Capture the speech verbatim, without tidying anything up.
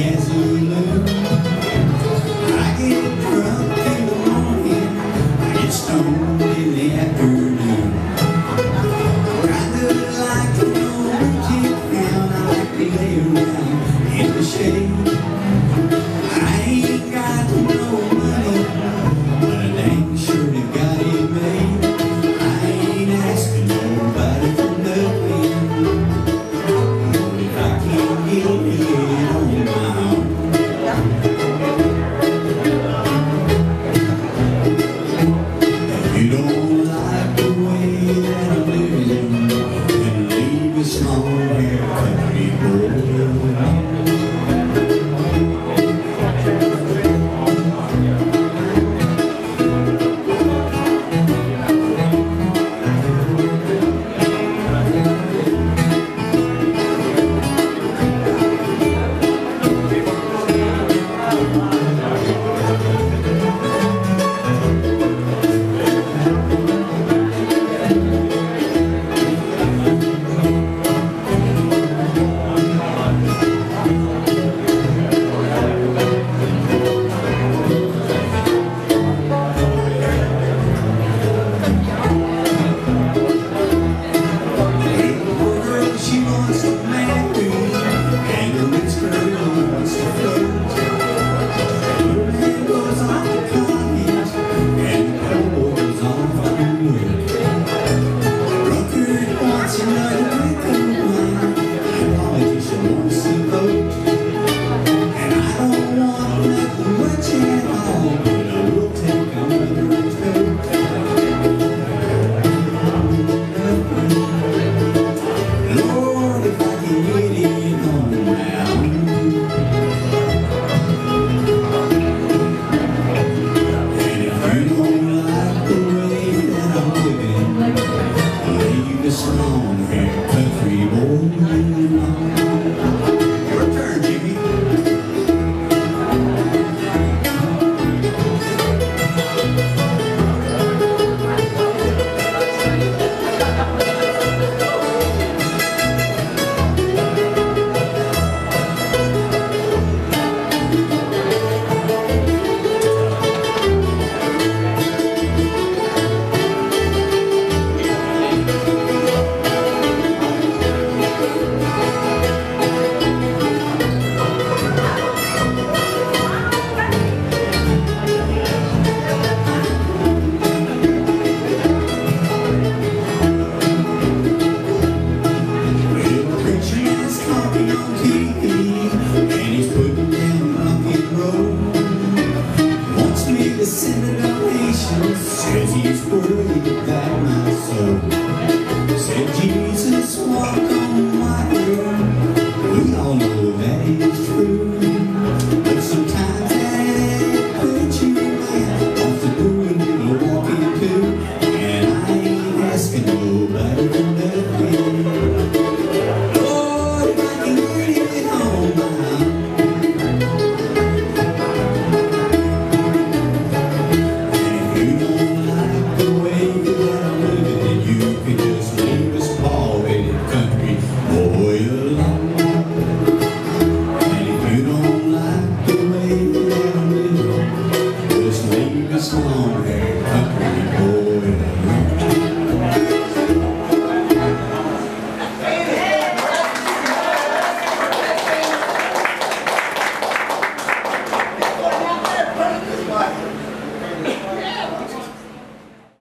gasoline. I get drunk in the morning, I get stoned in the afternoon. Rather like an old kid round, I like to lay around in the shade. I ain't got no money, but I dang sure to got it made. I ain't asking nobody for nothing, if I can't get it on my own. If you don't like the way that I'm living, then leave us alone here, country boy.